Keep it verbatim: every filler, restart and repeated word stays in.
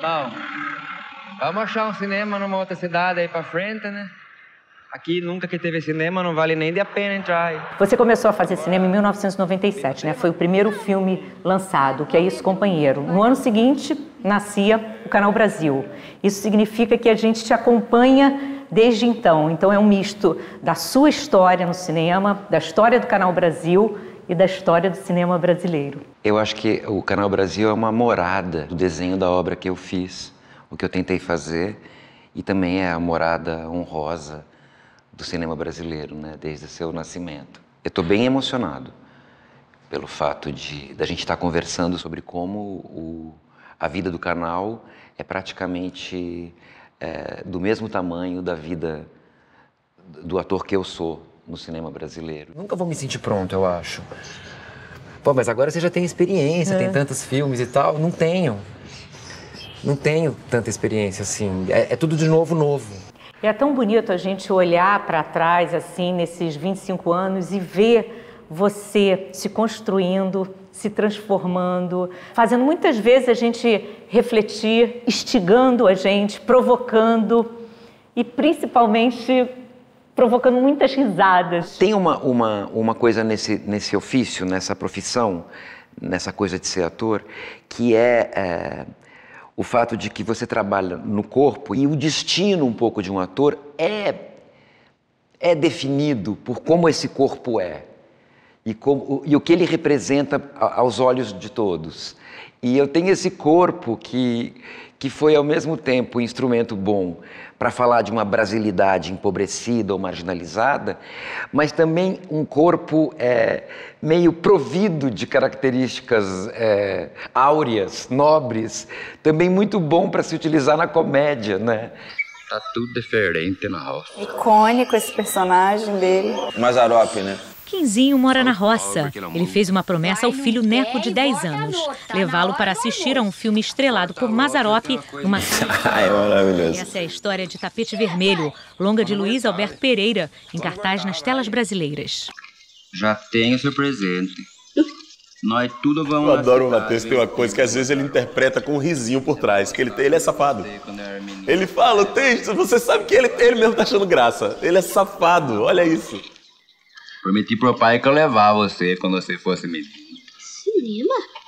Bom, vamos achar um cinema numa outra cidade aí pra frente, né? Aqui nunca que teve cinema, não vale nem de a pena entrar aí. Você começou a fazer cinema em mil novecentos e noventa e sete, né? Foi o primeiro filme lançado, que é Isso, Companheiro. No ano seguinte, nascia o Canal Brasil. Isso significa que a gente te acompanha desde então. Então é um misto da sua história no cinema, da história do Canal Brasil e da história do cinema brasileiro. Eu acho que o Canal Brasil é uma morada do desenho da obra que eu fiz, o que eu tentei fazer, e também é a morada honrosa do cinema brasileiro, né, desde seu nascimento. Eu estou bem emocionado pelo fato de, de a gente estar tá conversando sobre como o, a vida do canal é praticamente é, do mesmo tamanho da vida do ator que eu sou no cinema brasileiro. Nunca vou me sentir pronto, eu acho. Pô, mas agora você já tem experiência, é. tem tantos filmes e tal. Não tenho. Não tenho tanta experiência, assim. É, é tudo de novo, novo. É tão bonito a gente olhar para trás, assim, nesses vinte e cinco anos e ver você se construindo, se transformando, fazendo muitas vezes a gente refletir, instigando a gente, provocando e, principalmente, provocando muitas risadas. Tem uma, uma, uma coisa nesse, nesse ofício, nessa profissão, nessa coisa de ser ator, que é... é... o fato de que você trabalha no corpo e o destino um pouco de um ator é, é definido por como esse corpo é e, como, e o que ele representa aos olhos de todos. E eu tenho esse corpo que, que foi ao mesmo tempo um instrumento bom para falar de uma brasilidade empobrecida ou marginalizada, mas também um corpo é, meio provido de características é, áureas, nobres, também muito bom para se utilizar na comédia, né? Tá tudo diferente na roça. Icônico esse personagem dele. Mazzaropi, né? Quinzinho mora na roça. Ele fez uma promessa ao filho Neco de dez anos, levá-lo para assistir a um filme estrelado por Mazzaropi, uma... Ai, maravilhoso. Essa é a história de Tapete Vermelho, longa de Luiz Alberto Pereira, em cartaz nas telas brasileiras. Já tenho seu presente. Nós tudo vamos... Eu adoro o Matheus, tem uma coisa que às vezes ele interpreta com um risinho por trás, que ele, ele é safado. Ele fala o texto, você sabe que ele, ele mesmo tá achando graça. Ele é safado, olha isso. Prometi pro pai que eu levava você quando você fosse menino. Cinema?